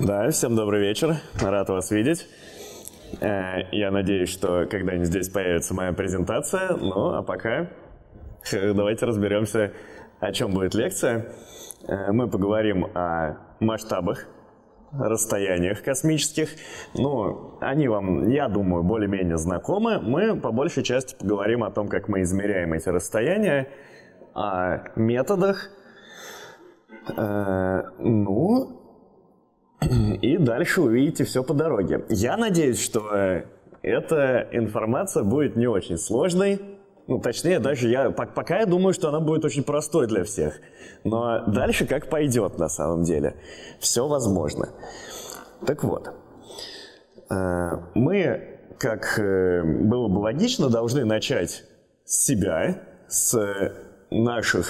Да, всем добрый вечер, рад вас видеть. Я надеюсь, что когда-нибудь здесь появится моя презентация. Ну, а пока давайте разберемся, о чем будет лекция. Мы поговорим о масштабах, расстояниях космических. Ну, они вам, я думаю, более-менее знакомы. Мы по большей части поговорим о том, как мы измеряем эти расстояния, о методах. Ну... И дальше увидите все по дороге. Я надеюсь, что эта информация будет не очень сложной. Ну, точнее, даже пока я думаю, что она будет очень простой для всех. Но дальше как пойдет на самом деле. Все возможно. Так вот. Мы, как было бы логично, должны начать с себя, с нашей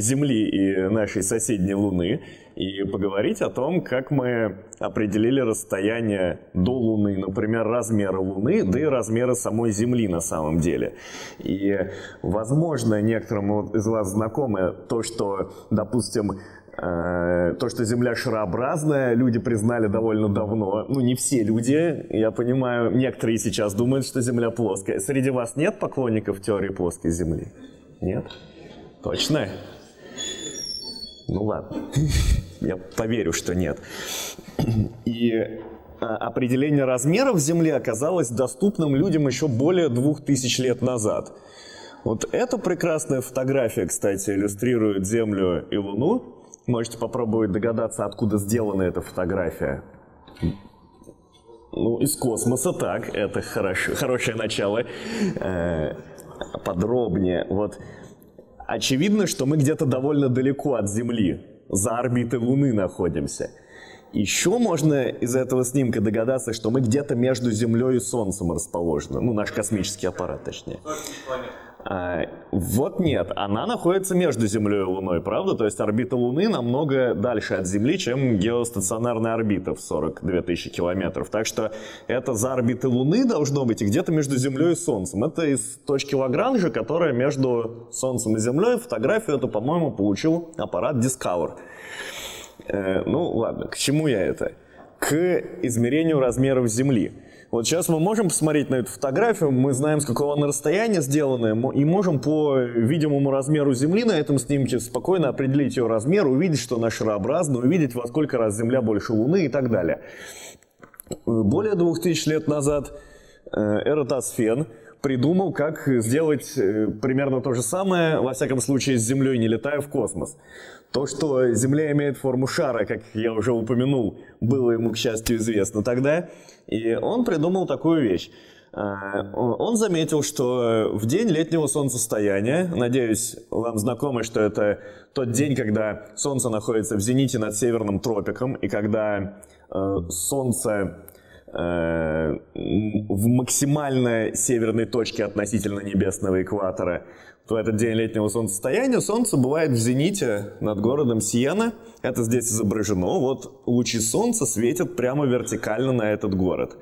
Земли и нашей соседней Луны. И поговорить о том, как мы определили расстояние до Луны, например, размеры Луны, да и размеры самой Земли на самом деле. И, возможно, некоторым из вас знакомо то, что, допустим, то, что Земля шарообразная, люди признали довольно давно. Ну, не все люди, я понимаю, некоторые сейчас думают, что Земля плоская. Среди вас нет поклонников теории плоской Земли? Нет? Точно? Ну ладно, я поверю, что нет. И определение размеров Земли оказалось доступным людям еще более 2000 лет назад. Вот эта прекрасная фотография, кстати, иллюстрирует Землю и Луну. Можете попробовать догадаться, откуда сделана эта фотография. Ну, из космоса, так, это хорошее начало. Подробнее. Вот. Очевидно, что мы где-то довольно далеко от Земли, за орбитой Луны находимся. Еще можно из этого снимка догадаться, что мы где-то между Землей и Солнцем расположены. Ну, наш космический аппарат, точнее. Вот нет, она находится между Землей и Луной, правда? То есть орбита Луны намного дальше от Земли, чем геостационарная орбита в 42 тысячи километров. Так что это за орбитой Луны должно быть и где-то между Землей и Солнцем. Это из точки Лагранжа, которая между Солнцем и Землей. Фотографию эту, по-моему, получил аппарат Discover. Ну ладно, к чему я это? К измерению размеров Земли. Вот сейчас мы можем посмотреть на эту фотографию, мы знаем, с какого она расстояния сделана, и можем по видимому размеру Земли на этом снимке спокойно определить ее размер, увидеть, что она шарообразна, увидеть, во сколько раз Земля больше Луны и так далее. Более 2000 лет назад Эратосфен придумал, как сделать примерно то же самое, во всяком случае, с Землей, не летая в космос. То, что Земля имеет форму шара, как я уже упомянул, было ему, к счастью, известно тогда. И он придумал такую вещь. Он заметил, что в день летнего солнцестояния, надеюсь, вам знакомо, что это тот день, когда Солнце находится в зените над северным тропиком, и когда Солнце в максимально северной точке относительно небесного экватора, в этот день летнего солнцестояния Солнце бывает в зените над городом Сиена. Это здесь изображено. Вот лучи Солнца светят прямо вертикально на этот город.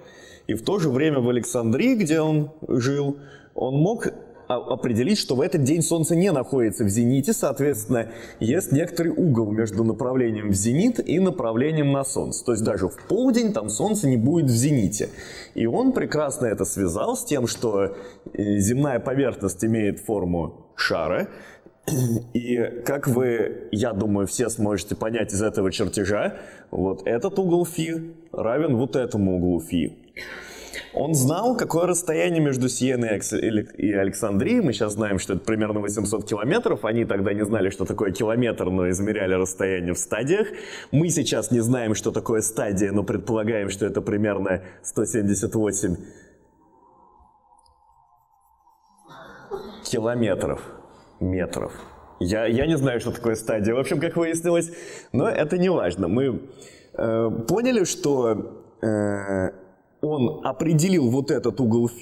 И в то же время в Александрии, где он жил, он мог определить, что в этот день Солнце не находится в зените. Соответственно, есть некоторый угол между направлением в зенит и направлением на Солнце. То есть даже в полдень там Солнце не будет в зените. И он прекрасно это связал с тем, что земная поверхность имеет форму шара. И как вы, я думаю, все сможете понять из этого чертежа, вот этот угол φ равен вот этому углу φ. Он знал, какое расстояние между Сиеной и Александрией. Мы сейчас знаем, что это примерно 800 километров. Они тогда не знали, что такое километр, но измеряли расстояние в стадиях. Мы сейчас не знаем, что такое стадия, но предполагаем, что это примерно 178 километров. Метров. Я не знаю, что такое стадия, в общем, как выяснилось. Но это не важно. Мы поняли, что... он определил вот этот угол φ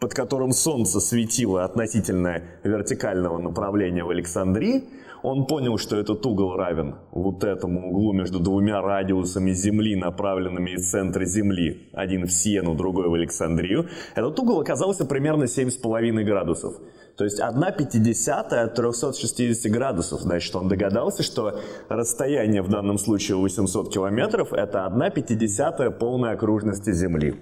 под которым солнце светило относительно вертикального направления в Александрии, он понял, что этот угол равен вот этому углу между двумя радиусами Земли, направленными из центра Земли, один в Сиену, другой в Александрию. Этот угол оказался примерно 7,5 градусов. То есть 1,5 от 360 градусов. Значит, он догадался, что расстояние в данном случае 800 километров – это 1,5 полной окружности Земли.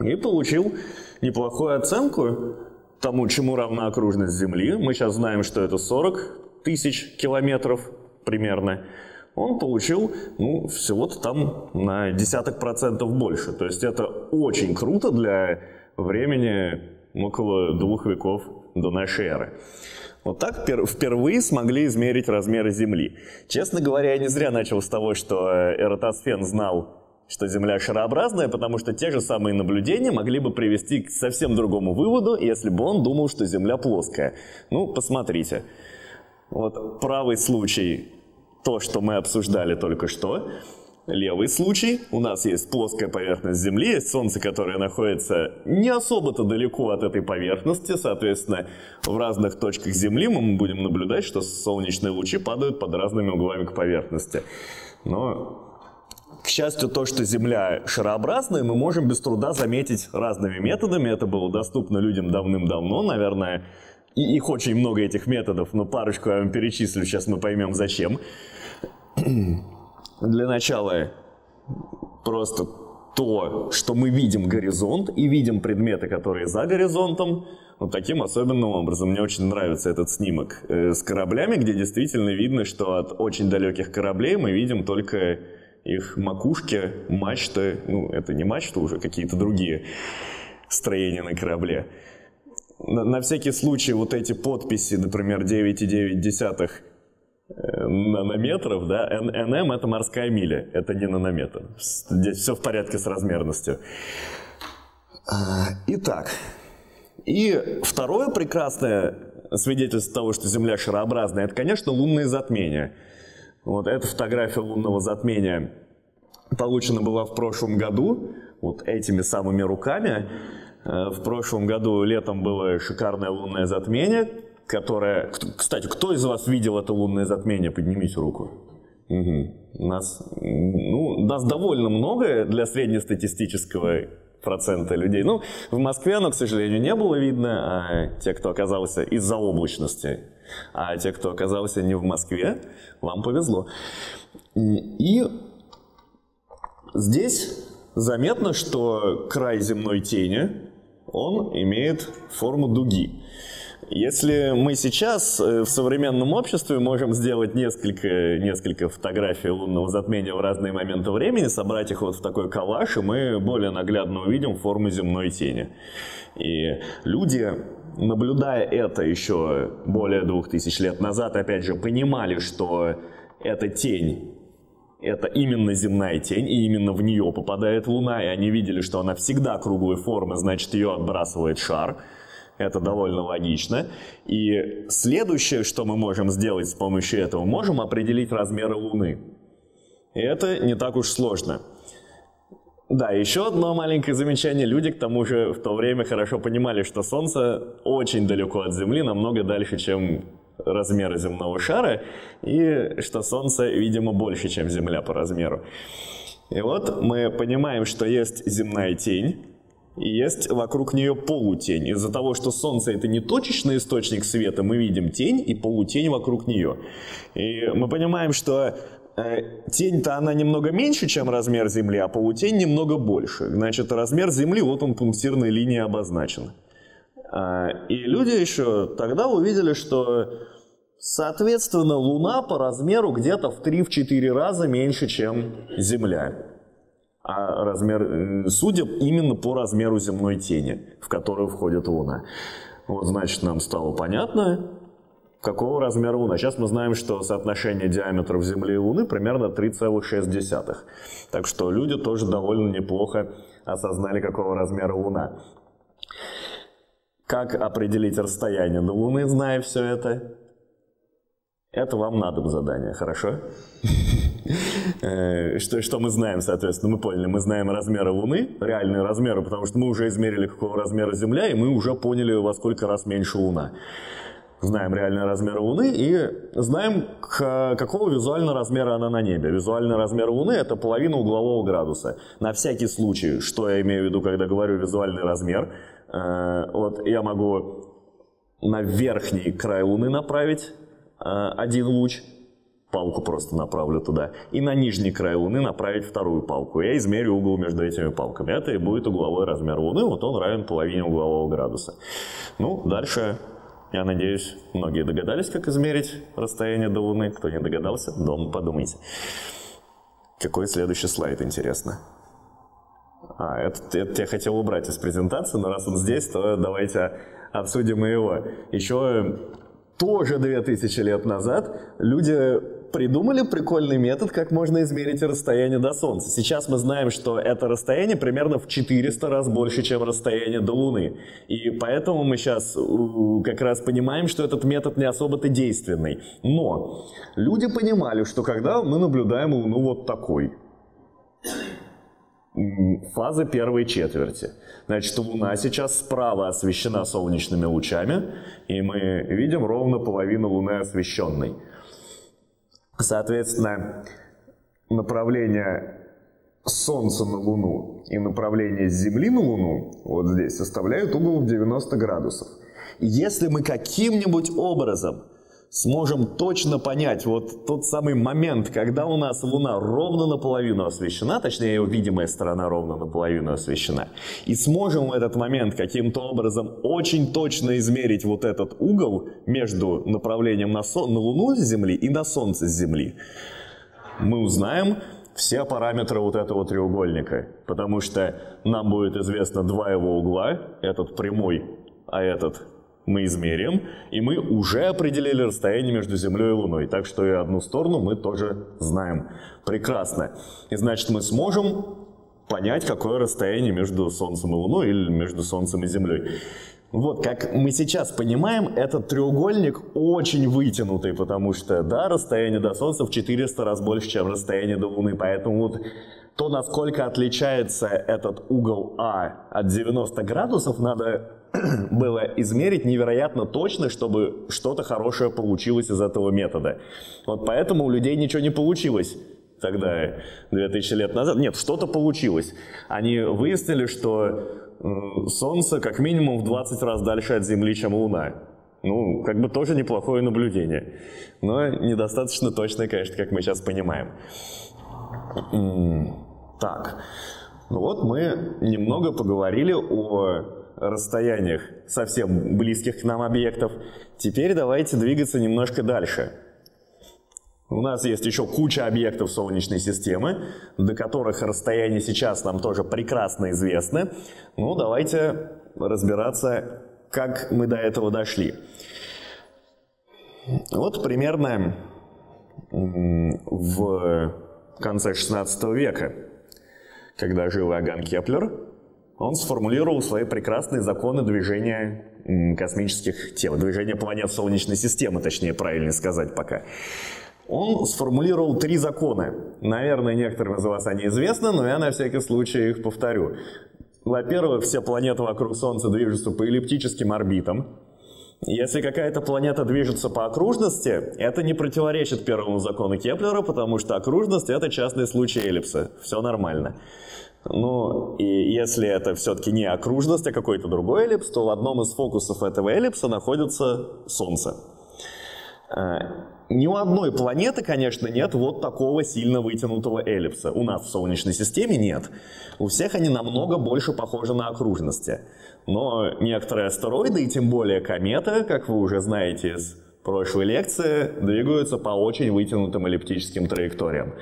И получил неплохую оценку тому, чему равна окружность Земли. Мы сейчас знаем, что это 40 тысяч километров примерно. Он получил, ну, всего-то там на 10% больше. То есть это очень круто для времени около 2 веков до нашей эры. Вот так впервые смогли измерить размеры Земли. Честно говоря, я не зря начал с того, что Эратосфен знал, что Земля шарообразная, потому что те же самые наблюдения могли бы привести к совсем другому выводу, если бы он думал, что Земля плоская. Ну, посмотрите. Вот правый случай – то, что мы обсуждали только что. Левый случай. У нас есть плоская поверхность Земли, есть Солнце, которое находится не особо-то далеко от этой поверхности. Соответственно, в разных точках Земли мы будем наблюдать, что солнечные лучи падают под разными углами к поверхности. Но, к счастью, то, что Земля шарообразная, мы можем без труда заметить разными методами. Это было доступно людям давным-давно, наверное. И их очень много, этих методов, но парочку я вам перечислю, сейчас мы поймем зачем. Для начала просто то, что мы видим горизонт и видим предметы, которые за горизонтом, вот таким особенным образом. Мне очень нравится этот снимок с кораблями, где действительно видно, что от очень далеких кораблей мы видим только их макушки, мачты, ну это не мачты уже, какие-то другие строения на корабле. На всякий случай вот эти подписи, например, 9,9 нанометров, да, НМ это морская миля, это не нанометр. Здесь все в порядке с размерностью. Итак, и второе прекрасное свидетельство того, что Земля шарообразная, это, конечно, лунные затмения. Вот эта фотография лунного затмения получена была в прошлом году, вот этими самыми руками. В прошлом году летом было шикарное лунное затмение, которая... Кстати, кто из вас видел это лунное затмение? Поднимите руку. Угу. Нас довольно много для среднестатистического процента людей. Ну, в Москве оно, к сожалению, не было видно, а те, кто оказался из-за облачности, а те, кто оказался не в Москве, вам повезло. И здесь заметно, что край земной тени, он имеет форму дуги. Если мы сейчас в современном обществе можем сделать несколько фотографий лунного затмения в разные моменты времени, собрать их вот в такой коллаж, и мы более наглядно увидим форму земной тени. И люди, наблюдая это еще более 2000 лет назад, опять же, понимали, что эта тень, это именно земная тень, и именно в нее попадает Луна, и они видели, что она всегда круглой формы, значит, ее отбрасывает шар. Это довольно логично. И следующее, что мы можем сделать с помощью этого, можем определить размеры Луны. И это не так уж сложно. Да, еще одно маленькое замечание. Люди, к тому же, в то время хорошо понимали, что Солнце очень далеко от Земли, намного дальше, чем размеры земного шара, и что Солнце, видимо, больше, чем Земля по размеру. И вот мы понимаем, что есть земная тень, и есть вокруг нее полутень. Из-за того, что Солнце — это не точечный источник света, мы видим тень и полутень вокруг нее. И мы понимаем, что тень-то она немного меньше, чем размер Земли, а полутень немного больше. Значит, размер Земли, вот он пунктирной линией обозначен. И люди еще тогда увидели, что, соответственно, Луна по размеру где-то в 3-4 раза меньше, чем Земля. А размер, судя именно по размеру земной тени, в которую входит Луна. Вот, значит, нам стало понятно, какого размера Луна. Сейчас мы знаем, что соотношение диаметров Земли и Луны примерно 3,6. Так что люди тоже довольно неплохо осознали, какого размера Луна. Как определить расстояние до Луны, зная все это? Это вам на дом задание, хорошо? Что мы знаем, соответственно, мы поняли, мы знаем размеры Луны, реальные размеры, потому что мы уже измерили, какого размера Земля, и мы уже поняли, во сколько раз меньше Луна. Знаем реальные размеры Луны и знаем, какого визуального размера она на небе. Визуальный размер Луны – это половина углового градуса. На всякий случай, что я имею в виду, когда говорю визуальный размер, вот я могу на верхний край Луны направить один луч, палку просто направлю туда, и на нижний край Луны направить вторую палку. Я измерю угол между этими палками. Это и будет угловой размер Луны, вот он равен половине углового градуса. Ну, дальше... Я надеюсь, многие догадались, как измерить расстояние до Луны. Кто не догадался, дома подумайте. Какой следующий слайд, интересно? Этот я хотел убрать из презентации, но раз он здесь, то давайте обсудим и его. Еще тоже 2000 лет назад люди придумали прикольный метод, как можно измерить расстояние до Солнца. Сейчас мы знаем, что это расстояние примерно в 400 раз больше, чем расстояние до Луны. И поэтому мы сейчас как раз понимаем, что этот метод не особо-то действенный. Но люди понимали, что когда мы наблюдаем Луну вот такой, фаза первой четверти. Значит, Луна сейчас справа освещена солнечными лучами, и мы видим ровно половину Луны освещенной. Соответственно, направление Солнца на Луну и направление Земли на Луну вот здесь составляют угол в 90 градусов. Если мы каким-нибудь образом сможем точно понять вот тот самый момент, когда у нас Луна ровно наполовину освещена, точнее ее видимая сторона ровно наполовину освещена, и сможем в этот момент каким-то образом очень точно измерить вот этот угол между направлением на Луну с Земли и на Солнце с Земли, мы узнаем все параметры вот этого треугольника, потому что нам будет известно два его угла, этот прямой, а этот мы измерим, и мы уже определили расстояние между Землей и Луной. Так что и одну сторону мы тоже знаем. Прекрасно. И значит, мы сможем понять, какое расстояние между Солнцем и Луной или между Солнцем и Землей. Вот, как мы сейчас понимаем, этот треугольник очень вытянутый, потому что, да, расстояние до Солнца в 400 раз больше, чем расстояние до Луны. Поэтому вот то, насколько отличается этот угол А от 90 градусов, надо было измерить невероятно точно, чтобы что-то хорошее получилось из этого метода. Вот поэтому у людей ничего не получилось тогда, 2000 лет назад. Нет, что-то получилось. Они выяснили, что Солнце как минимум в 20 раз дальше от Земли, чем Луна. Ну, как бы тоже неплохое наблюдение. Но недостаточно точное, конечно, как мы сейчас понимаем. Так, вот мы немного поговорили о расстояниях совсем близких к нам объектов. Теперь давайте двигаться немножко дальше. У нас есть еще куча объектов Солнечной системы, до которых расстояние сейчас нам тоже прекрасно известно. Ну, давайте разбираться, как мы до этого дошли. Вот примерно в конце 16 века, когда жил Иоганн Кеплер, он сформулировал свои прекрасные законы движения космических тел, движения планет Солнечной системы, точнее, правильно сказать пока. Он сформулировал три закона. Наверное, некоторым из вас они известны, но я на всякий случай их повторю. Во-первых, все планеты вокруг Солнца движутся по эллиптическим орбитам. Если какая-то планета движется по окружности, это не противоречит первому закону Кеплера, потому что окружность – это частный случай эллипса. Все нормально. Ну, и если это все-таки не окружность, а какой-то другой эллипс, то в одном из фокусов этого эллипса находится Солнце. Ни у одной планеты, конечно, нет вот такого сильно вытянутого эллипса. У нас в Солнечной системе нет. У всех они намного больше похожи на окружности. Но некоторые астероиды, и тем более кометы, как вы уже знаете из прошлой лекции, двигаются по очень вытянутым эллиптическим траекториям.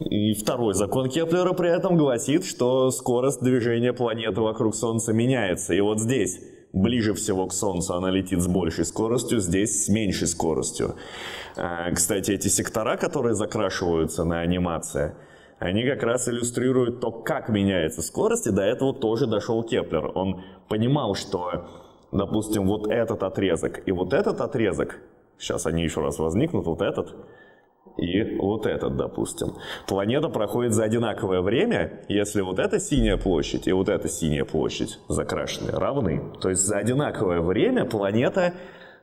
И второй закон Кеплера при этом гласит, что скорость движения планеты вокруг Солнца меняется. И вот здесь, ближе всего к Солнцу, она летит с большей скоростью, здесь с меньшей скоростью. Кстати, эти сектора, которые закрашиваются на анимации, они как раз иллюстрируют то, как меняется скорость, и до этого тоже дошел Кеплер. Он понимал, что, допустим, вот этот отрезок и вот этот отрезок, сейчас они еще раз возникнут, вот этот, и вот этот, допустим. Планета проходит за одинаковое время, если вот эта синяя площадь и вот эта синяя площадь закрашены равны. То есть за одинаковое время планета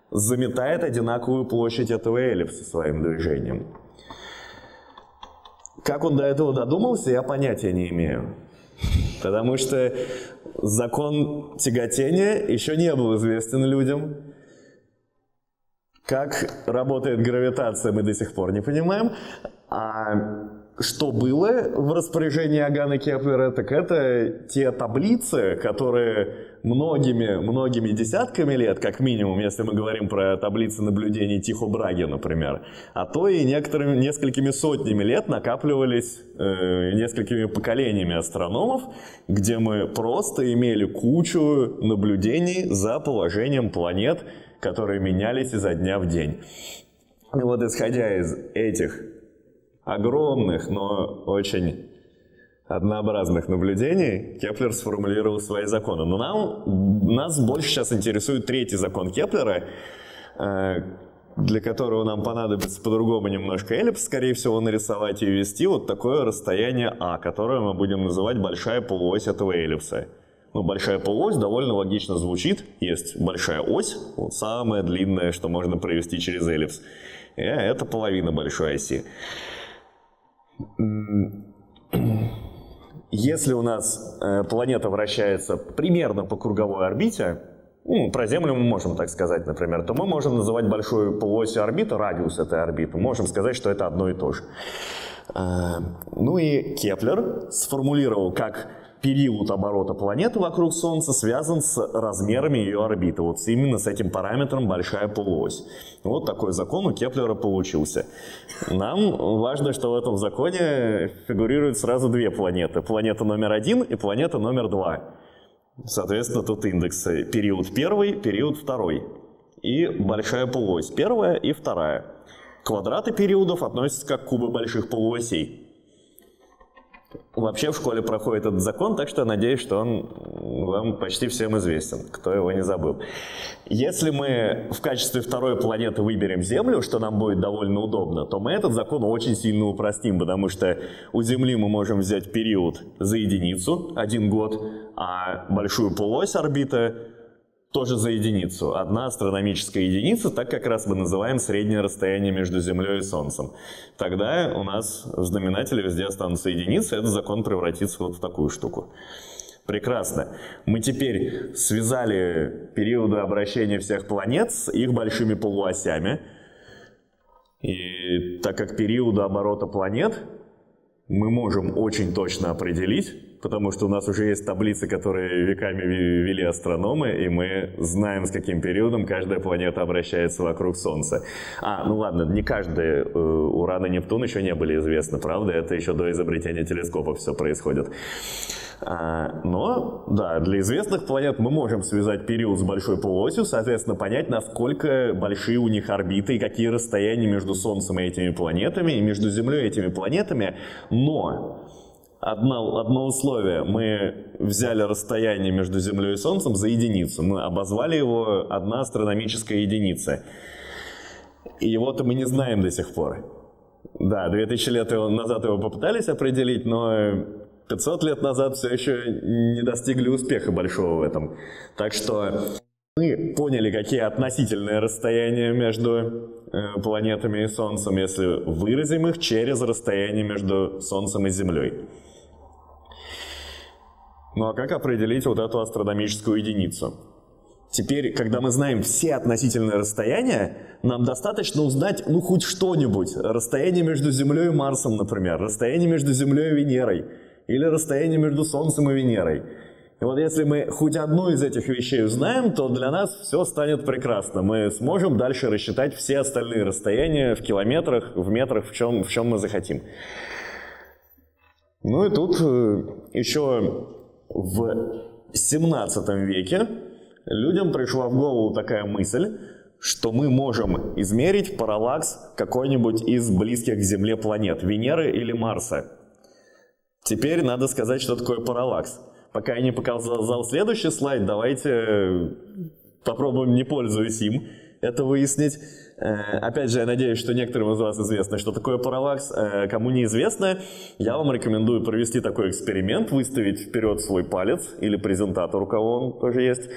заметает одинаковую площадь этого эллипса своим движением. Как он до этого додумался, я понятия не имею. Потому что закон тяготения еще не был известен людям. Как работает гравитация, мы до сих пор не понимаем. А что было в распоряжении Иоганна Кеплера, так это те таблицы, которые многими десятками лет, как минимум, если мы говорим про таблицы наблюдений Тихо Браге, например, а то и несколькими сотнями лет накапливались несколькими поколениями астрономов, где мы просто имели кучу наблюдений за положением планет, которые менялись изо дня в день. И вот исходя из этих огромных, но очень однообразных наблюдений, Кеплер сформулировал свои законы. Но нас больше сейчас интересует третий закон Кеплера, для которого нам понадобится по-другому немножко эллипс, скорее всего, нарисовать и ввести вот такое расстояние А, которое мы будем называть большая полуось этого эллипса. Ну, большая полуось довольно логично звучит. Есть большая ось, вот самое длинное, что можно провести через эллипс. И это половина большой оси. Если у нас планета вращается примерно по круговой орбите, про Землю мы можем так сказать, например, то мы можем называть большую полуось орбиты, радиус этой орбиты, можем сказать, что это одно и то же. Ну и Кеплер сформулировал, как период оборота планеты вокруг Солнца связан с размерами ее орбиты. Вот именно с этим параметром большая полуось. Вот такой закон у Кеплера получился. Нам важно, что в этом законе фигурируют сразу две планеты. Планета номер 1 и планета номер 2. Соответственно, тут индексы. Период 1, период 2. И большая полуось 1 и 2. Квадраты периодов относятся как кубы больших полуосей. Вообще в школе проходит этот закон, так что я надеюсь, что он вам почти всем известен, кто его не забыл. Если мы в качестве второй планеты выберем Землю, что нам будет довольно удобно, то мы этот закон очень сильно упростим, потому что у Земли мы можем взять период за единицу, 1 год, а большую полуось орбиты тоже за единицу. 1 астрономическая единица, так как раз мы называем среднее расстояние между Землей и Солнцем. Тогда у нас в знаменателе везде останутся единицы, и этот закон превратится вот в такую штуку. Прекрасно. Мы теперь связали периоды обращения всех планет с их большими полуосями. И так как периоды оборота планет мы можем очень точно определить, потому что у нас уже есть таблицы, которые веками вели астрономы, и мы знаем, с каким периодом каждая планета обращается вокруг Солнца. Ну ладно, не каждый, Уран и Нептун еще не были известны, правда? Это еще до изобретения телескопов все происходит. Но, да, для известных планет мы можем связать период с большой полуосью, соответственно, понять, насколько большие у них орбиты и какие расстояния между Солнцем и этими планетами, и между Землей и этими планетами, но... Одно условие. Мы взяли расстояние между Землей и Солнцем за единицу. Мы обозвали его 1 астрономическая единица. И его-то мы не знаем до сих пор. Да, 2000 лет назад его попытались определить, но 500 лет назад все еще не достигли успеха большого в этом. Так что мы поняли, какие относительные расстояния между планетами и Солнцем, если выразим их через расстояние между Солнцем и Землей. Ну а как определить вот эту астрономическую единицу? Теперь, когда мы знаем все относительные расстояния, нам достаточно узнать, ну, хоть что-нибудь. Расстояние между Землей и Марсом, например. Расстояние между Землей и Венерой. Или расстояние между Солнцем и Венерой. И вот если мы хоть одну из этих вещей узнаем, то для нас все станет прекрасно. Мы сможем дальше рассчитать все остальные расстояния в километрах, в метрах, в чем мы захотим. Ну и тут еще в 17 веке людям пришла в голову такая мысль, что мы можем измерить параллакс какой-нибудь из близких к Земле планет, Венеры или Марса. Теперь надо сказать, что такое параллакс. Пока я не показал следующий слайд, давайте попробуем, не пользуясь им, это выяснить. Опять же, я надеюсь, что некоторым из вас известно, что такое параллакс. Кому неизвестно, я вам рекомендую провести такой эксперимент, выставить вперед свой палец или презентатор, у кого он тоже есть,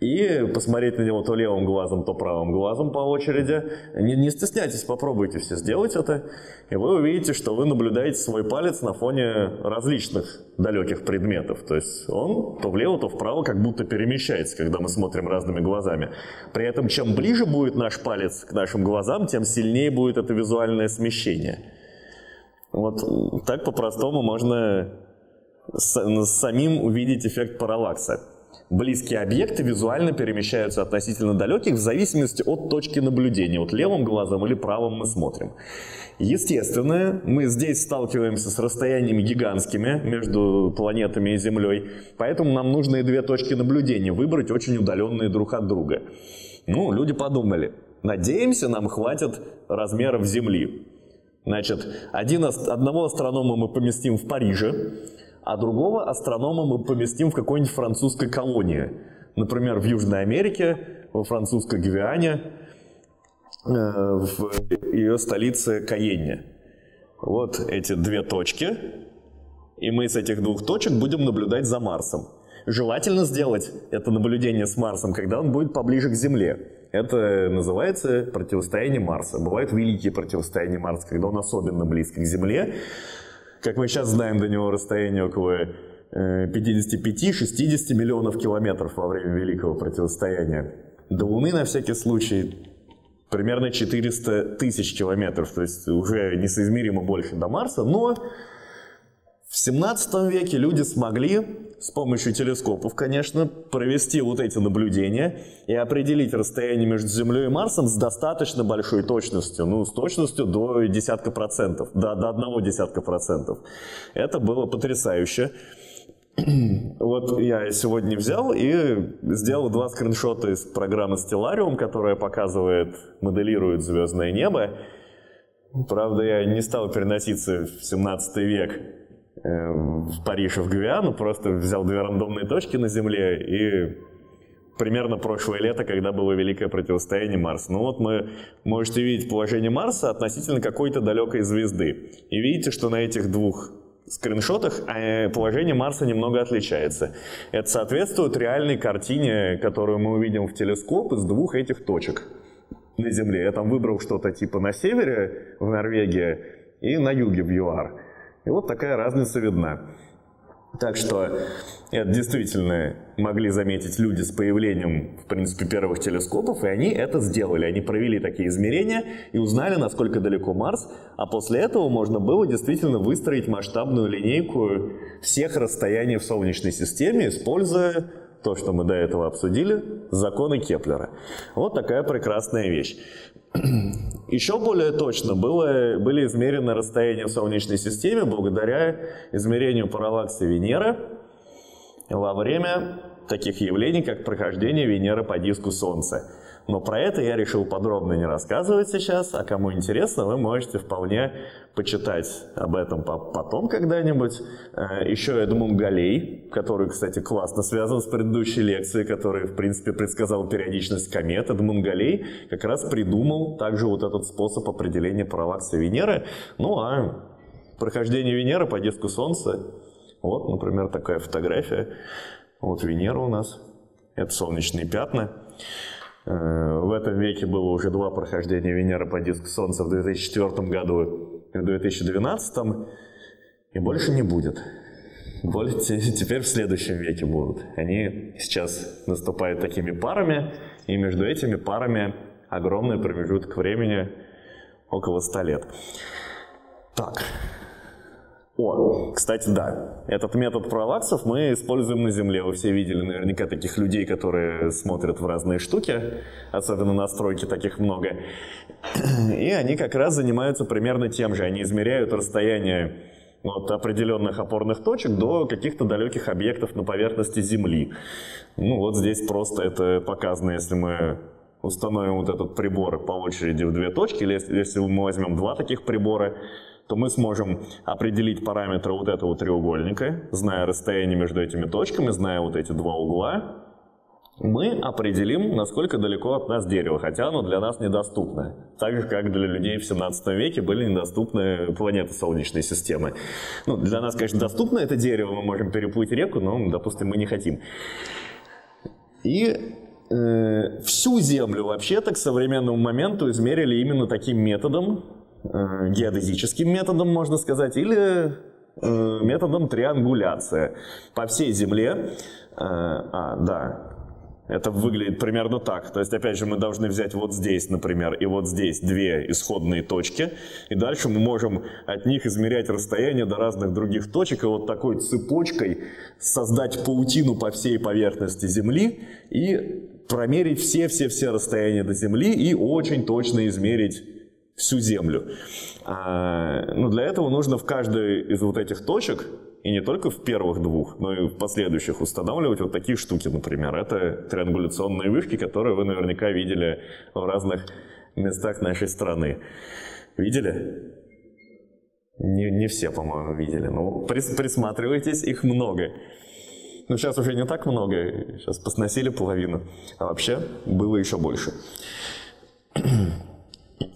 и посмотреть на него то левым глазом, то правым глазом по очереди. Не стесняйтесь, попробуйте все сделать это, и вы увидите, что вы наблюдаете свой палец на фоне различных далеких предметов. То есть он то влево, то вправо как будто перемещается, когда мы смотрим разными глазами. При этом чем ближе будет наш палец к нашим глазам, тем сильнее будет это визуальное смещение. Вот так по-простому можно самим увидеть эффект параллакса. Близкие объекты визуально перемещаются относительно далеких в зависимости от точки наблюдения. Вот левым глазом или правым мы смотрим. Естественно, мы здесь сталкиваемся с расстояниями гигантскими между планетами и Землей, поэтому нам нужно и две точки наблюдения выбрать, очень удаленные друг от друга. Ну, люди подумали, надеемся, нам хватит размеров Земли. Значит, одного астронома мы поместим в Париже, а другого астронома мы поместим в какой-нибудь французской колонии. Например, в Южной Америке, во Французской Гвиане, в ее столице Каенне. Вот эти две точки. И мы с этих двух точек будем наблюдать за Марсом. Желательно сделать это наблюдение с Марсом, когда он будет поближе к Земле. Это называется противостояние Марса. Бывают великие противостояния Марса, когда он особенно близко к Земле. Как мы сейчас знаем, до него расстояние около 55-60 миллионов километров во время Великого Противостояния. До Луны, на всякий случай, примерно 400 тысяч километров, то есть уже несоизмеримо больше до Марса. Но в 17 веке люди смогли с помощью телескопов, конечно, провести вот эти наблюдения и определить расстояние между Землей и Марсом с достаточно большой точностью, ну, с точностью до десятка процентов, до 1%. Это было потрясающе. Вот я сегодня взял и сделал два скриншота из программы Stellarium, которая показывает, моделирует звездное небо. Правда, я не стал переноситься в 17 век в Париж и в Гвиану, просто взял две рандомные точки на Земле и примерно прошлое лето, когда было великое противостояние Марса. Ну вот мы можете видеть положение Марса относительно какой-то далекой звезды. И видите, что на этих двух скриншотах положение Марса немного отличается. Это соответствует реальной картине, которую мы увидим в телескоп из двух этих точек на Земле. Я там выбрал что-то типа на севере в Норвегии и на юге в ЮАР. И вот такая разница видна. Так что это действительно могли заметить люди с появлением, в принципе, первых телескопов, и они это сделали. Они провели такие измерения и узнали, насколько далеко Марс, а после этого можно было действительно выстроить масштабную линейку всех расстояний в Солнечной системе, используя то, что мы до этого обсудили, законы Кеплера. Вот такая прекрасная вещь. Еще более точно были измерены расстояния в Солнечной системе благодаря измерению параллакса Венеры во время таких явлений, как прохождение Венеры по диску Солнца. Но про это я решил подробно не рассказывать сейчас, а кому интересно, вы можете вполне почитать об этом потом когда-нибудь. Еще Эдмунд Галлей, который, кстати, классно связан с предыдущей лекцией, который, в принципе, предсказал периодичность комет. Эдмунд Галлей как раз придумал также вот этот способ определения параллакса Венеры. Ну а прохождение Венеры по диску Солнца, вот, например, такая фотография. Вот Венера у нас, это солнечные пятна. В этом веке было уже два прохождения Венеры по диску Солнца в 2004 году и в 2012, и больше не будет. Больше теперь в следующем веке будут. Они сейчас наступают такими парами, и между этими парами огромный промежуток времени, около 100 лет. Так. О, кстати, да, этот метод параллаксов мы используем на Земле. Вы все видели наверняка таких людей, которые смотрят в разные штуки, особенно настройки, таких много. И они как раз занимаются примерно тем же. Они измеряют расстояние от определенных опорных точек до каких-то далеких объектов на поверхности Земли. Ну вот здесь просто это показано, если мы установим вот этот прибор по очереди в две точки, или если мы возьмем два таких прибора, то мы сможем определить параметры вот этого треугольника, зная расстояние между этими точками, зная вот эти два угла, мы определим, насколько далеко от нас дерево, хотя оно для нас недоступно. Так же, как для людей в 17 веке были недоступны планеты Солнечной системы. Ну, для нас, конечно, доступно это дерево, мы можем переплыть реку, но, допустим, мы не хотим. И всю Землю вообще-то к современному моменту измерили именно таким методом, геодезическим методом, можно сказать, или методом триангуляции. По всей Земле, это выглядит примерно так. То есть, опять же, мы должны взять вот здесь, например, и вот здесь две исходные точки. И дальше мы можем от них измерять расстояние до разных других точек. И вот такой цепочкой создать паутину по всей поверхности Земли и промерить все-все-все расстояния до Земли и очень точно измерить всю Землю. Но для этого нужно в каждой из вот этих точек, и не только в первых двух, но и в последующих, устанавливать вот такие штуки, например. Это триангуляционные вышки, которые вы наверняка видели в разных местах нашей страны. Видели? Не все, по-моему, видели. Ну, присматривайтесь, их много. Ну, сейчас уже не так много, сейчас посносили половину. А вообще было еще больше.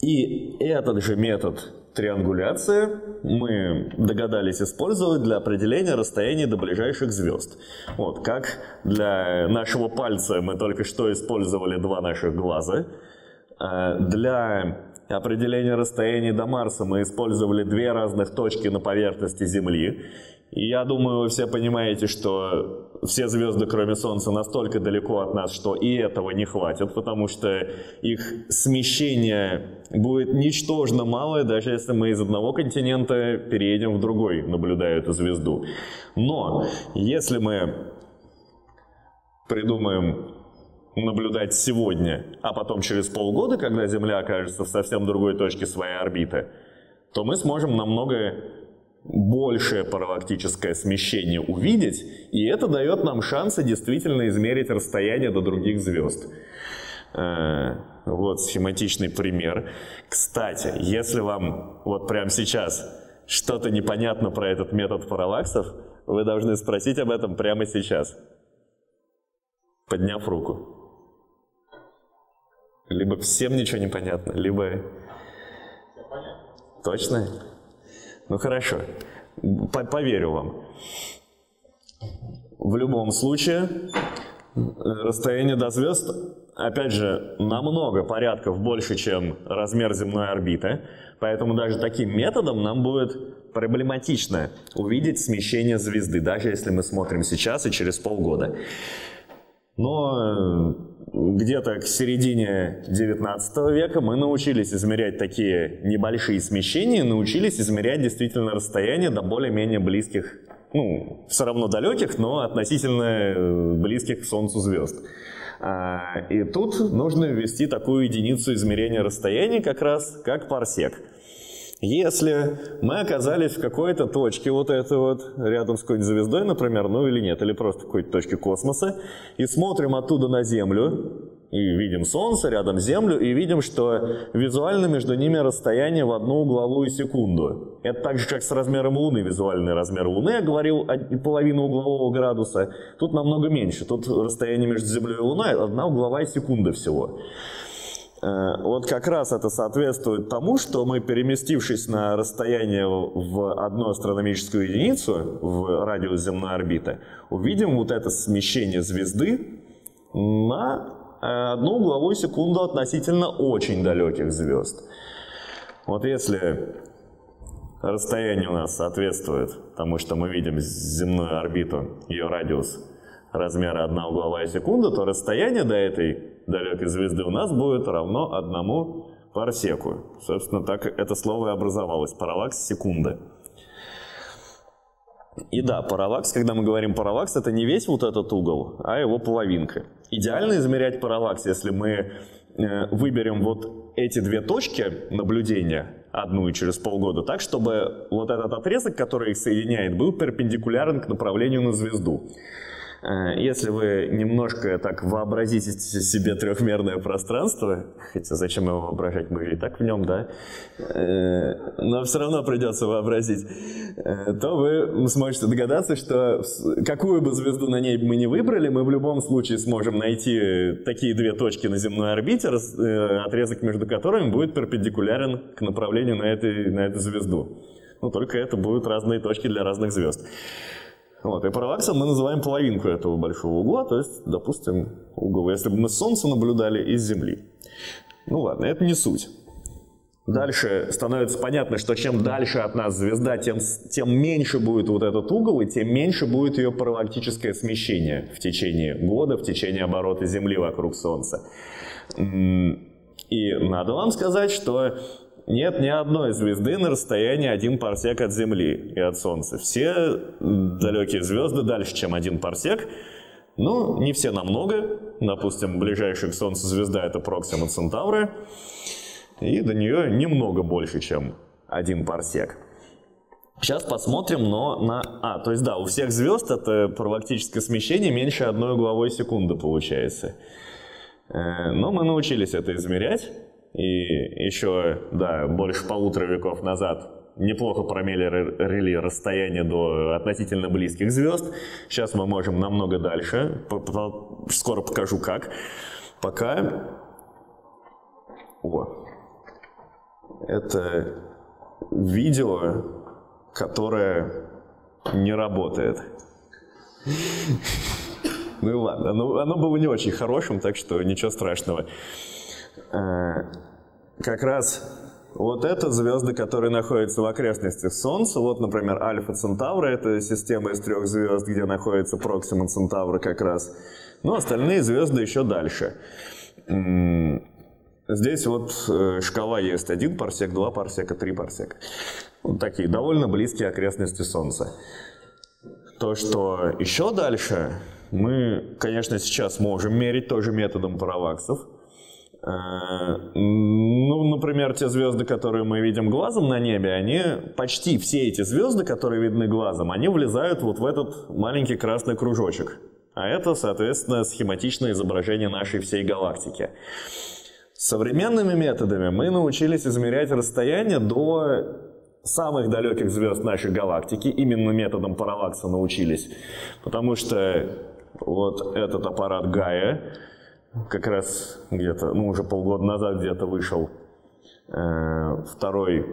И этот же метод триангуляции мы догадались использовать для определения расстояния до ближайших звезд. Вот как для нашего пальца мы только что использовали два наших глаза. Для определения расстояния до Марса мы использовали две разных точки на поверхности Земли. И я думаю, вы все понимаете, что все звезды, кроме Солнца, настолько далеко от нас, что и этого не хватит, потому что их смещение будет ничтожно малое, даже если мы из одного континента переедем в другой, наблюдая эту звезду. Но если мы придумаем наблюдать сегодня, а потом через полгода, когда Земля окажется в совсем другой точке своей орбиты, то мы сможем намного большее параллактическое смещение увидеть, и это дает нам шансы действительно измерить расстояние до других звезд. Вот схематичный пример. Кстати, если вам вот прямо сейчас что-то непонятно про этот метод параллаксов, вы должны спросить об этом прямо сейчас, подняв руку. Либо всем ничего не понятно, либо... Точно? Ну хорошо, поверю вам. В любом случае, расстояние до звезд, опять же, намного порядков больше, чем размер земной орбиты. Поэтому даже таким методом нам будет проблематично увидеть смещение звезды, даже если мы смотрим сейчас и через полгода. Но где-то к середине 19 века мы научились измерять такие небольшие смещения, научились измерять действительно расстояние до более-менее близких, ну, все равно далеких, но относительно близких к Солнцу звезд. И тут нужно ввести такую единицу измерения расстояний, как раз как парсек. Если мы оказались в какой-то точке, вот это вот, рядом с какой-нибудь звездой, например, ну или нет, или просто в какой-то точке космоса, и смотрим оттуда на Землю, и видим Солнце, рядом Землю, и видим, что визуально между ними расстояние в одну угловую секунду. Это так же, как с размером Луны, визуальный размер Луны, я говорил, половину углового градуса, тут намного меньше, тут расстояние между Землей и Луной одна угловая секунда всего. Вот как раз это соответствует тому, что мы, переместившись на расстояние в одну астрономическую единицу, в радиус земной орбиты, увидим вот это смещение звезды на одну угловую секунду относительно очень далеких звезд. Вот если расстояние у нас соответствует тому, что мы видим земную орбиту, ее радиус размера одна угловая секунда, то расстояние до этой далекой звезды у нас будет равно одному парсеку. Собственно, так это слово и образовалось. Параллакс секунды. И да, параллакс, когда мы говорим параллакс, это не весь вот этот угол, а его половинка. Идеально измерять параллакс, если мы выберем вот эти две точки наблюдения, одну и через полгода, так, чтобы вот этот отрезок, который их соединяет, был перпендикулярен к направлению на звезду. Если вы немножко так вообразите себе трехмерное пространство, хотя зачем его воображать, мы и так в нем, да, но все равно придется вообразить, то вы сможете догадаться, что какую бы звезду на ней мы не выбрали, мы в любом случае сможем найти такие две точки на земной орбите, отрезок между которыми будет перпендикулярен к направлению на эту звезду. Но только это будут разные точки для разных звезд. Вот, и параллаксом мы называем половинку этого большого угла, то есть, допустим, угол, если бы мы Солнце наблюдали из Земли. Ну ладно, это не суть. Дальше становится понятно, что чем дальше от нас звезда, тем меньше будет вот этот угол, и тем меньше будет ее параллактическое смещение в течение года, в течение оборота Земли вокруг Солнца. И надо вам сказать, что нет ни одной звезды на расстоянии 1 парсек от Земли и от Солнца. Все далекие звезды дальше, чем 1 парсек. Ну, не все намного. Допустим, ближайшая к Солнцу звезда – это Проксима Центавра. И до нее немного больше, чем 1 парсек. Сейчас посмотрим, но на... то есть да, у всех звезд это параллактическое смещение меньше 1 угловой секунды получается. Но мы научились это измерять. И еще, да, больше 1,5 веков назад неплохо промерили расстояние до относительно близких звезд. Сейчас мы можем намного дальше. Скоро покажу, как. Пока... О. Это видео, которое не работает. Ну ладно, оно было не очень хорошим, так что ничего страшного. Как раз вот это звезды, которые находятся в окрестностях Солнца. Вот, например, Альфа Центавра, это система из 3 звезд, где находится Проксима Центавра как раз. Но остальные звезды еще дальше. Здесь вот шкала есть 1 парсек, 2 парсека, 3 парсека. Вот такие довольно близкие окрестности Солнца. То, что еще дальше, мы, конечно, сейчас можем мерить тоже методом параллаксов. Ну, например, те звезды, которые мы видим глазом на небе, они, почти все эти звезды, которые видны глазом, они влезают вот в этот маленький красный кружочек. А это, соответственно, схематичное изображение нашей всей галактики. Современными методами мы научились измерять расстояние до самых далеких звезд нашей галактики. Именно методом параллакса научились. Потому что вот этот аппарат Гайя, как раз где-то, ну, уже полгода назад где-то вышел второй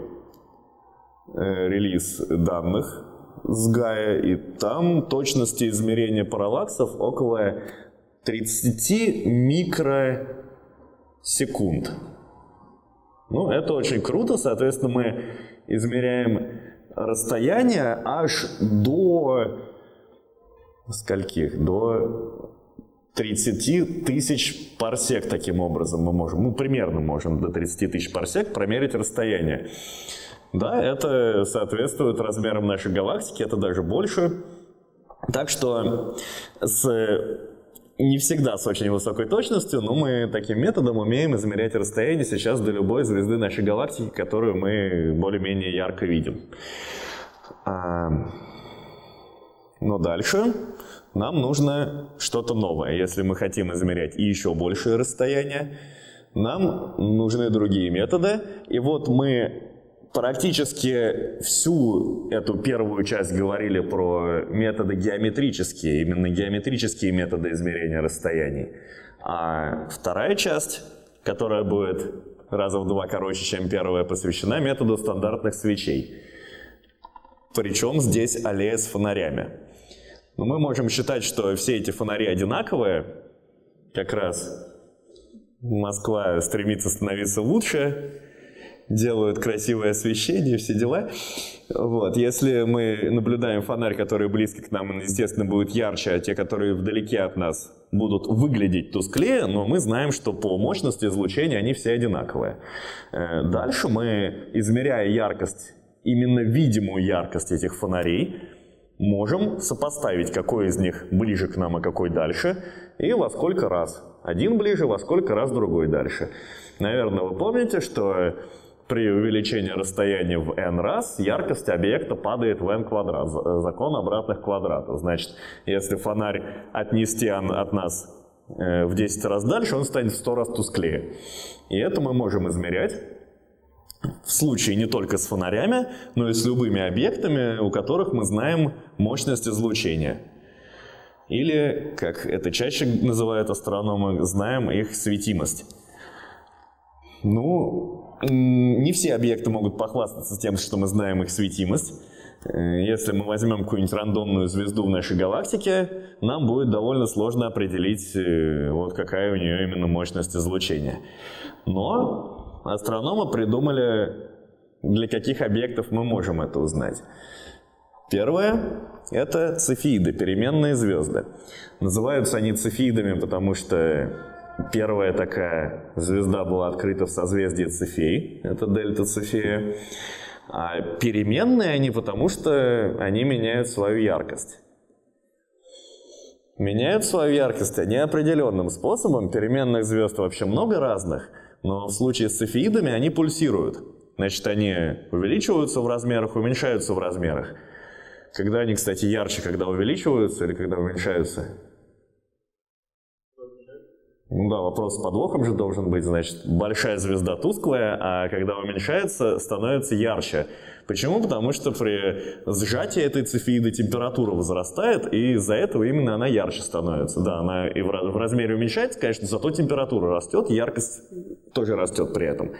релиз данных с Гайя, и там точности измерения параллаксов около 30 микросекунд. Ну, это очень круто, соответственно, мы измеряем расстояние аж до... скольких? До... 30 000 парсек таким образом мы можем, ну, примерно можем до 30 000 парсек промерить расстояние. Да, это соответствует размерам нашей галактики, это даже больше. Так что не всегда с очень высокой точностью, но мы таким методом умеем измерять расстояние сейчас до любой звезды нашей галактики, которую мы более-менее ярко видим. Но дальше... нам нужно что-то новое. Если мы хотим измерять и еще большее расстояние, нам нужны другие методы. И вот мы практически всю эту первую часть говорили про методы геометрические, именно геометрические методы измерения расстояний. А вторая часть, которая будет раза в 2 короче, чем первая, посвящена методу стандартных свечей. Причем здесь аллея с фонарями. Но мы можем считать, что все эти фонари одинаковые. Как раз Москва стремится становиться лучше, делают красивое освещение, все дела. Вот. Если мы наблюдаем фонарь, который близко к нам, он, естественно, будет ярче, а те, которые вдалеке от нас, будут выглядеть тусклее, но мы знаем, что по мощности излучения они все одинаковые. Дальше мы, измеряя яркость, именно видимую яркость этих фонарей, можем сопоставить, какой из них ближе к нам, а какой дальше, и во сколько раз один ближе, во сколько раз другой дальше. Наверное, вы помните, что при увеличении расстояния в n раз яркость объекта падает в n квадрат. Закон обратных квадратов. Значит, если фонарь отнести от нас в 10 раз дальше, он станет в 100 раз тусклее. И это мы можем измерять в случае не только с фонарями, но и с любыми объектами, у которых мы знаем мощность излучения. Или, как это чаще называют астрономы, знаем их светимость. Ну, не все объекты могут похвастаться тем, что мы знаем их светимость. Если мы возьмем какую-нибудь рандомную звезду в нашей галактике, нам будет довольно сложно определить, вот какая у нее именно мощность излучения. Но астрономы придумали, для каких объектов мы можем это узнать. Первое – это цефеиды, переменные звезды. Называются они цефеидами, потому что первая такая звезда была открыта в созвездии Цефей, это дельта Цефея. А переменные они, потому что они меняют свою яркость. Меняют свою яркость они определенным способом. Переменных звезд вообще много разных, но в случае с цефеидами они пульсируют. Значит, они увеличиваются в размерах, уменьшаются в размерах. Когда они, кстати, ярче, когда увеличиваются или когда уменьшаются? Ну да, вопрос с подвохом же должен быть, значит, большая звезда тусклая, а когда уменьшается, становится ярче. Почему? Потому что при сжатии этой цефеиды температура возрастает, и из-за этого именно она ярче становится. Да, она и в размере уменьшается, конечно, зато температура растет, яркость тоже растет при этом.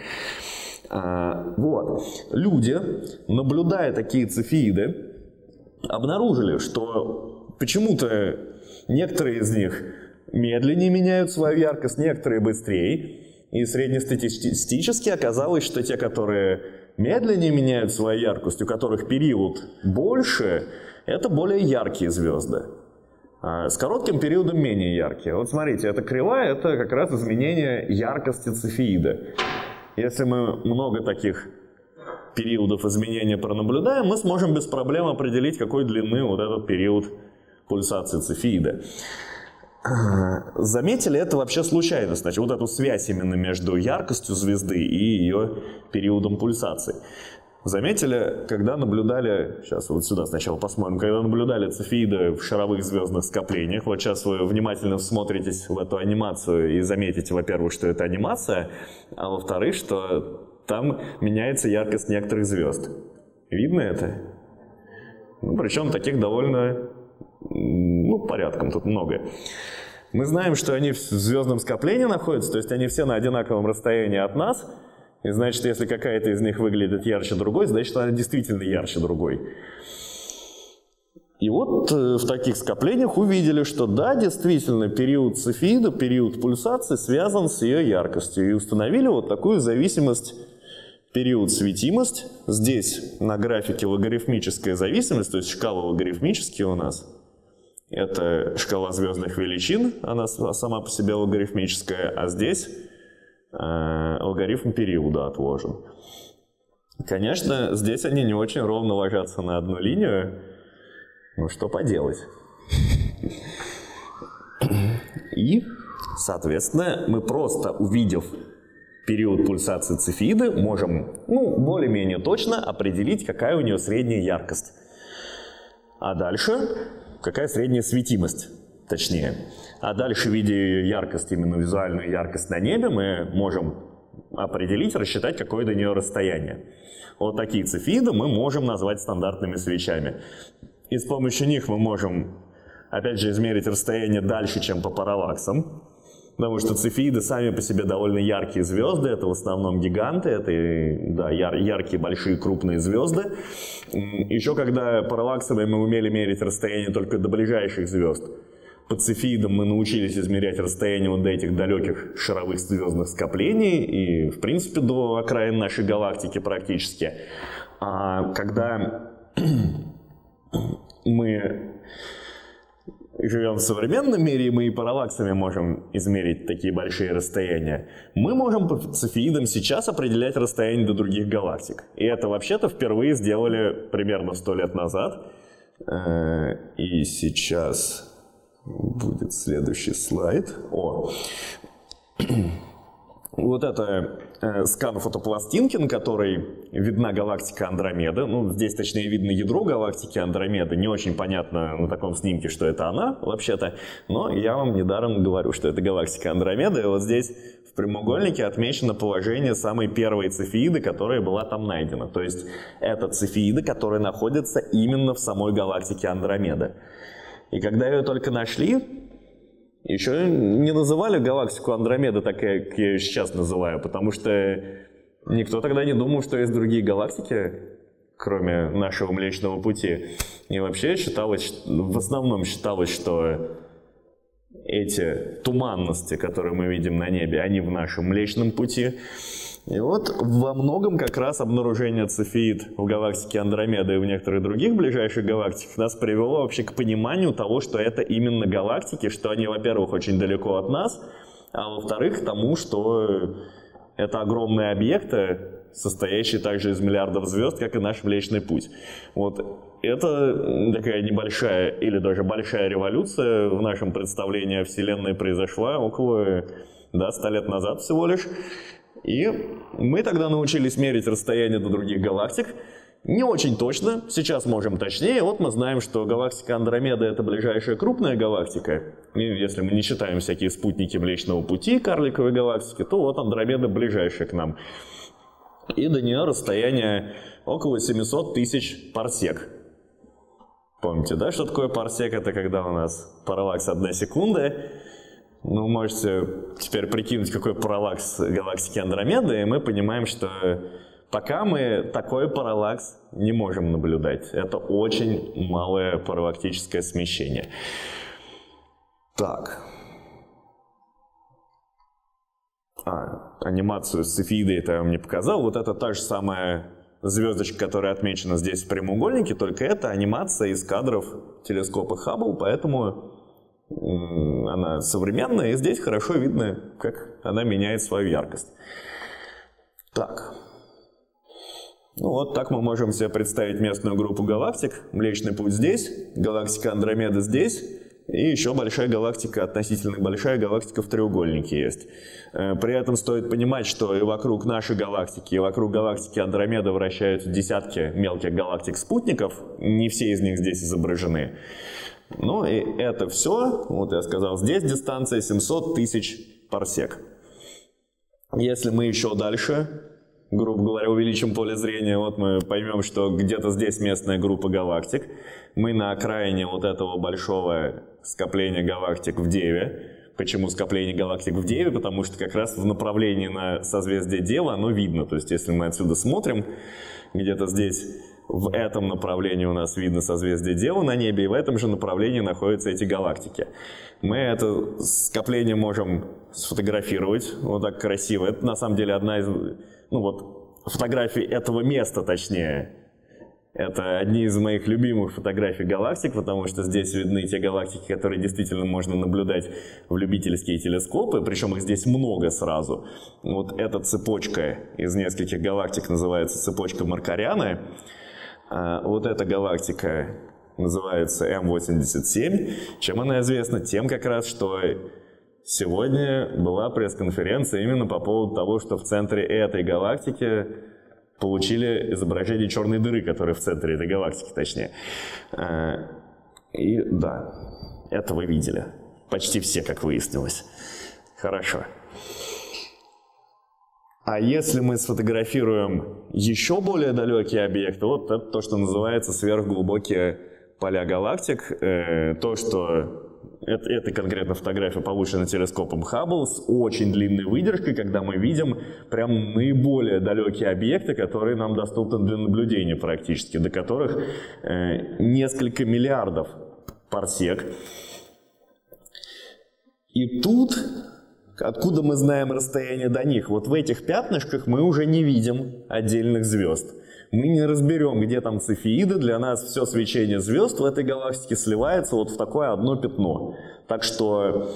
Вот. Люди, наблюдая такие цефеиды, обнаружили, что почему-то некоторые из них медленнее меняют свою яркость, некоторые быстрее. И среднестатистически оказалось, что те, которые медленнее меняют свою яркость, у которых период больше, это более яркие звезды. А с коротким периодом менее яркие. Вот смотрите, эта кривая – это как раз изменение яркости цефеида. Если мы много таких периодов изменения пронаблюдаем, мы сможем без проблем определить, какой длины вот этот период пульсации цефеида. Заметили это вообще случайно, значит, вот эту связь именно между яркостью звезды и ее периодом пульсации. Заметили, когда наблюдали, сейчас вот сюда сначала посмотрим, когда наблюдали цефеиды в шаровых звездных скоплениях, вот сейчас вы внимательно всмотритесь в эту анимацию и заметите, во-первых, что это анимация, а во-вторых, что там меняется яркость некоторых звезд. Видно это? Ну, причем таких довольно... Ну, порядком тут много. Мы знаем, что они в звездном скоплении находятся, то есть они все на одинаковом расстоянии от нас. И значит, если какая-то из них выглядит ярче другой, значит, она действительно ярче другой. И вот в таких скоплениях увидели, что да, действительно, период цефеида, период пульсации связан с ее яркостью. И установили вот такую зависимость. Период светимость. Здесь на графике логарифмическая зависимость, то есть шкала логарифмические у нас. Это шкала звездных величин, она сама по себе логарифмическая, а здесь логарифм периода отложен. Конечно, здесь они не очень ровно ложатся на одну линию, ну что поделать. И, соответственно, мы просто увидев период пульсации цефеиды, можем, ну, более-менее точно определить, какая у нее средняя яркость. А дальше, какая средняя светимость, точнее. А дальше, видя ее яркость, именно визуальную яркость на небе, мы можем определить, рассчитать, какое до нее расстояние. Вот такие цефеиды мы можем назвать стандартными свечами. И с помощью них мы можем, опять же, измерить расстояние дальше, чем по параллаксам. Потому что цефеиды сами по себе довольно яркие звезды, это в основном гиганты, это да, яркие, большие, крупные звезды. Еще когда параллаксами мы умели мерить расстояние только до ближайших звезд, по цефеидам мы научились измерять расстояние вот до этих далеких шаровых звездных скоплений и, в принципе, до окраин нашей галактики практически. А когда мы... живем в современном мире, и мы и параллаксами можем измерить такие большие расстояния, мы можем по цефеидам сейчас определять расстояние до других галактик. И это вообще-то впервые сделали примерно 100 лет назад. И сейчас будет следующий слайд. О. Вот это скан фотопластинки, на которой видна галактика Андромеда. Ну, здесь, точнее, видно ядро галактики Андромеда. Не очень понятно на таком снимке, что это она, вообще-то. Но я вам недаром говорю, что это галактика Андромеда. И вот здесь в прямоугольнике отмечено положение самой первой цефеиды, которая была там найдена. То есть это цефеида, которая находится именно в самой галактике Андромеда. И когда ее только нашли, еще не называли галактику Андромеда так, как я ее сейчас называю, потому что никто тогда не думал, что есть другие галактики, кроме нашего Млечного Пути. И вообще считалось, в основном считалось, что эти туманности, которые мы видим на небе, они в нашем Млечном Пути. И вот во многом как раз обнаружение цефеид в галактике Андромеда и в некоторых других ближайших галактиках нас привело вообще к пониманию того, что это именно галактики, что они, во-первых, очень далеко от нас, а во-вторых, к тому, что это огромные объекты, состоящие также из миллиардов звезд, как и наш Млечный Путь. Вот это такая небольшая или даже большая революция в нашем представлении о Вселенной произошла около 100 лет назад всего лишь. И мы тогда научились мерить расстояние до других галактик. Не очень точно, сейчас можем точнее. Вот мы знаем, что галактика Андромеда — это ближайшая крупная галактика. И если мы не считаем всякие спутники Млечного Пути, карликовой галактики, то вот Андромеда ближайшая к нам. И до нее расстояние около 700 тысяч парсек. Помните, да, что такое парсек? Это когда у нас параллакс 1 секунда. Ну, можете теперь прикинуть, какой параллакс галактики Андромеды, и мы понимаем, что пока мы такой параллакс не можем наблюдать. Это очень малое параллактическое смещение. Так. Анимацию с цефеидой это я вам не показал. Вот это та же самая звездочка, которая отмечена здесь в прямоугольнике, только это анимация из кадров телескопа Хаббл, поэтому она современная, и здесь хорошо видно, как она меняет свою яркость. Так. Ну вот так мы можем себе представить местную группу галактик. Млечный Путь здесь, галактика Андромеда здесь, и еще большая галактика, относительно большая галактика в треугольнике есть. При этом стоит понимать, что и вокруг нашей галактики, и вокруг галактики Андромеда вращаются десятки мелких галактик-спутников. Не все из них здесь изображены. Ну и это все, вот я сказал, здесь дистанция 700 тысяч парсек. Если мы еще дальше, грубо говоря, увеличим поле зрения, вот мы поймем, что где-то здесь местная группа галактик. Мы на окраине вот этого большого скопления галактик в Деве. Почему скопление галактик в Деве? Потому что как раз в направлении на созвездие Дева оно видно. То есть если мы отсюда смотрим, где-то здесь... В этом направлении у нас видно созвездие Дева на небе, и в этом же направлении находятся эти галактики. Мы это скопление можем сфотографировать вот так красиво. Это на самом деле одна из, ну вот, фотографий этого места, точнее. Это одни из моих любимых фотографий галактик, потому что здесь видны те галактики, которые действительно можно наблюдать в любительские телескопы, причем их здесь много сразу. Вот эта цепочка из нескольких галактик называется цепочка Маркарианы. Вот эта галактика называется М87. Чем она известна? Тем как раз, что сегодня была пресс-конференция именно по поводу того, что в центре этой галактики получили изображение черной дыры, которая в центре этой галактики, точнее. И да, это вы видели. Почти все, как выяснилось. Хорошо. А если мы сфотографируем еще более далекие объекты, вот это то, что называется сверхглубокие поля галактик, то, что это конкретно фотография получена телескопом Хаббл с очень длинной выдержкой, когда мы видим прям наиболее далекие объекты, которые нам доступны для наблюдения практически, до которых несколько миллиардов парсек. И тут... Откуда мы знаем расстояние до них? Вот в этих пятнышках мы уже не видим отдельных звезд. Мы не разберем, где там цефеиды. Для нас все свечение звезд в этой галактике сливается вот в такое одно пятно. Так что,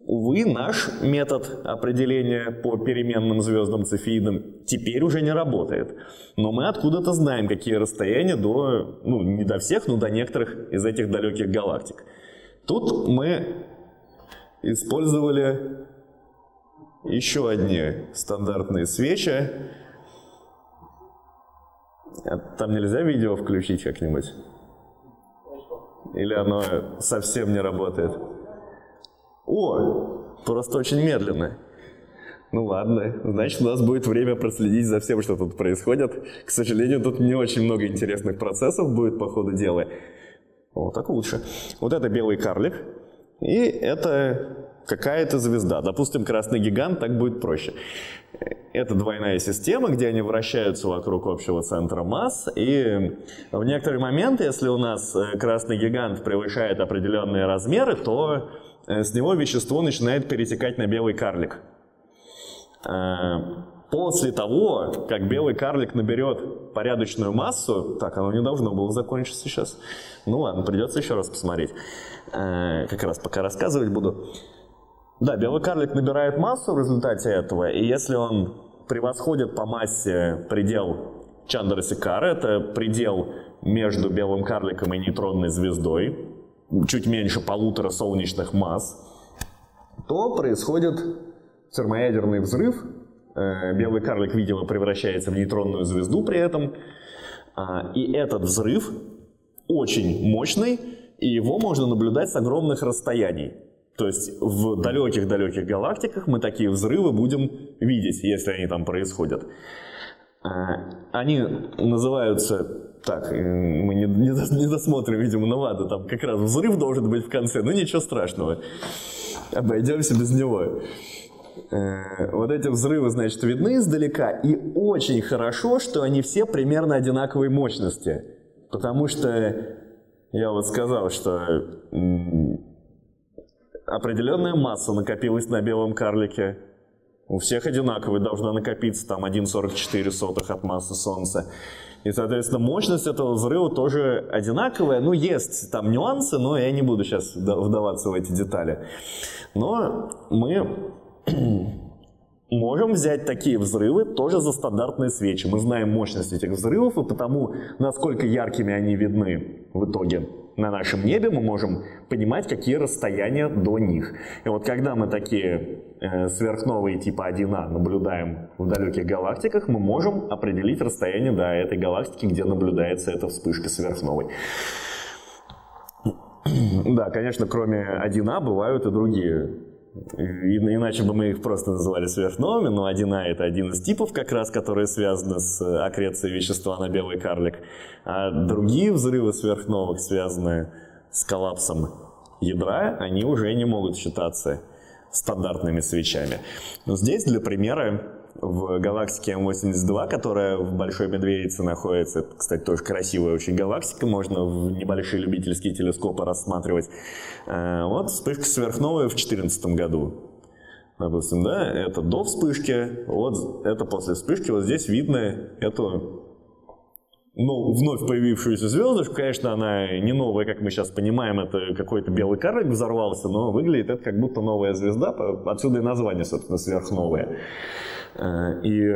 увы, наш метод определения по переменным звездам цефеидам теперь уже не работает. Но мы откуда-то знаем, какие расстояния до, ну, не до всех, но до некоторых из этих далеких галактик. Тут мы использовали еще одни стандартные свечи. Там нельзя видео включить как-нибудь? Или оно совсем не работает? О, просто очень медленно. Ну ладно, значит, у нас будет время проследить за всем, что тут происходит. К сожалению, тут не очень много интересных процессов будет по ходу дела. Вот так лучше. Вот это белый карлик. И это какая-то звезда. Допустим, красный гигант, так будет проще. Это двойная система, где они вращаются вокруг общего центра масс. И в некоторые моменты, если у нас красный гигант превышает определенные размеры, то с него вещество начинает перетекать на белый карлик. После того, как белый карлик наберет порядочную массу, так, оно не должно было закончиться сейчас, ну ладно, придется еще раз посмотреть, как раз пока рассказывать буду. Да, белый карлик набирает массу в результате этого, и если он превосходит по массе предел Чандрасекара, это предел между белым карликом и нейтронной звездой, чуть меньше 1,5 солнечных масс, то происходит термоядерный взрыв. Белый карлик, видимо, превращается в нейтронную звезду при этом. И этот взрыв очень мощный, и его можно наблюдать с огромных расстояний. То есть в далеких-далеких галактиках мы такие взрывы будем видеть, если они там происходят. Они называются... Так, мы не досмотрим, видимо, ну ладно, там как раз взрыв должен быть в конце, но ничего страшного. Обойдемся без него. Вот эти взрывы, значит, видны издалека, и очень хорошо, что они все примерно одинаковой мощности, потому что я вот сказал, что определенная масса накопилась на белом карлике, у всех одинаковой должна накопиться там 1,44 от массы Солнца, и, соответственно, мощность этого взрыва тоже одинаковая, ну, есть там нюансы, но я не буду сейчас вдаваться в эти детали, но мы... можем взять такие взрывы тоже за стандартные свечи. Мы знаем мощность этих взрывов, и потому, насколько яркими они видны в итоге на нашем небе, мы можем понимать, какие расстояния до них. И вот когда мы такие сверхновые типа 1А наблюдаем в далеких галактиках, мы можем определить расстояние до этой галактики, где наблюдается эта вспышка сверхновой. Да, конечно, кроме 1А бывают и другие. Иначе бы мы их просто называли сверхновыми, но 1А это один из типов, как раз, которые связаны с аккрецией вещества на белый карлик. А другие взрывы сверхновых, связанные с коллапсом ядра, они уже не могут считаться стандартными свечами. Но здесь, для примера, в галактике М82, которая в Большой Медведице находится, это, кстати, тоже красивая очень галактика, можно в небольшие любительские телескопы рассматривать. Вот вспышка сверхновая в 2014 году. Допустим, да, это до вспышки, вот это после вспышки, вот здесь видно эту, ну, вновь появившуюся звездочку. Конечно, она не новая, как мы сейчас понимаем, это какой-то белый карлик взорвался, но выглядит это как будто новая звезда, отсюда и название, собственно, сверхновая. И,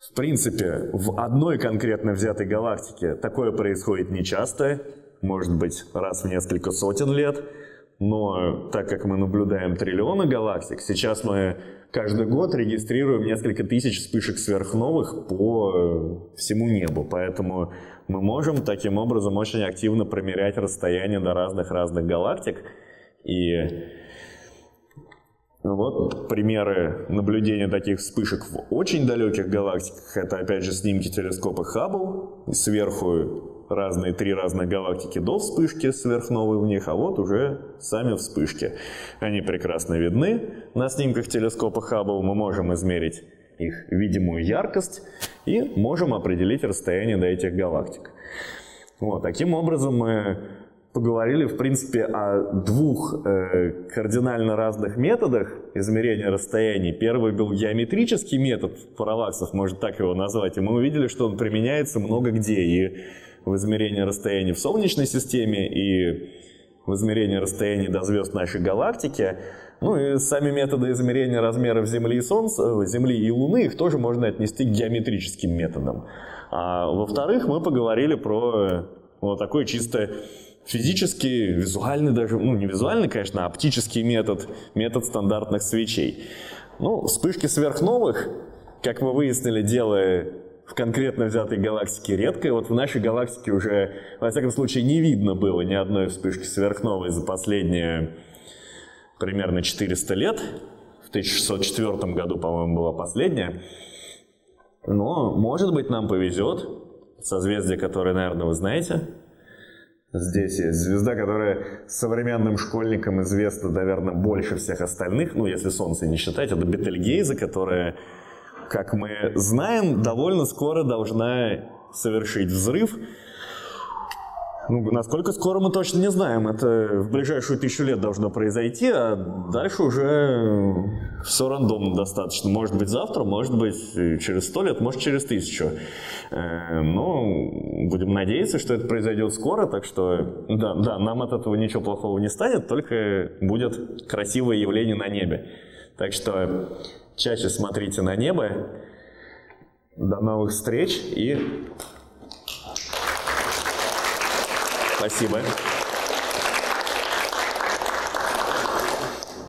в принципе, в одной конкретно взятой галактике такое происходит нечасто, может быть, раз в несколько сотен лет, но так как мы наблюдаем триллионы галактик, сейчас мы каждый год регистрируем несколько тысяч вспышек сверхновых по всему небу, поэтому мы можем таким образом очень активно промерять расстояние до разных-разных галактик. И... вот примеры наблюдения таких вспышек в очень далеких галактиках. Это, опять же, снимки телескопа Хаббл. Сверху разные, три разных галактики до вспышки, сверхновые в них, а вот уже сами вспышки. Они прекрасно видны на снимках телескопа Хаббл. Мы можем измерить их видимую яркость и можем определить расстояние до этих галактик. Вот, таким образом мы... поговорили, в принципе, о двух кардинально разных методах измерения расстояний. Первый был геометрический метод параллаксов, можно так его назвать, и мы увидели, что он применяется много где. И в измерении расстояний в Солнечной системе, и в измерении расстояний до звезд нашей галактики. Ну и сами методы измерения размеров Земли и Солнца, Земли и Луны, их тоже можно отнести к геометрическим методам. А во-вторых, мы поговорили про вот такой чисто Физически, визуальный даже, ну не визуальный, конечно, а оптический метод, метод стандартных свечей. Ну, вспышки сверхновых, как мы выяснили, дело в конкретно взятой галактике редко. И вот в нашей галактике уже, во всяком случае, не видно было ни одной вспышки сверхновой за последние примерно 400 лет. В 1604 году, по-моему, была последняя. Но, может быть, нам повезет. Созвездие, которое, наверное, вы знаете. Здесь есть звезда, которая современным школьникам известна, наверное, больше всех остальных. Ну, если Солнце не считать, это Бетельгейза, которая, как мы знаем, довольно скоро должна совершить взрыв. Ну, насколько скоро, мы точно не знаем. Это в ближайшую 1000 лет должно произойти, а дальше уже все рандомно достаточно. Может быть, завтра, может быть, через 100 лет, может, через 1000. Но будем надеяться, что это произойдет скоро, так что да, нам от этого ничего плохого не станет, только будет красивое явление на небе. Так что чаще смотрите на небо. До новых встреч и... Спасибо.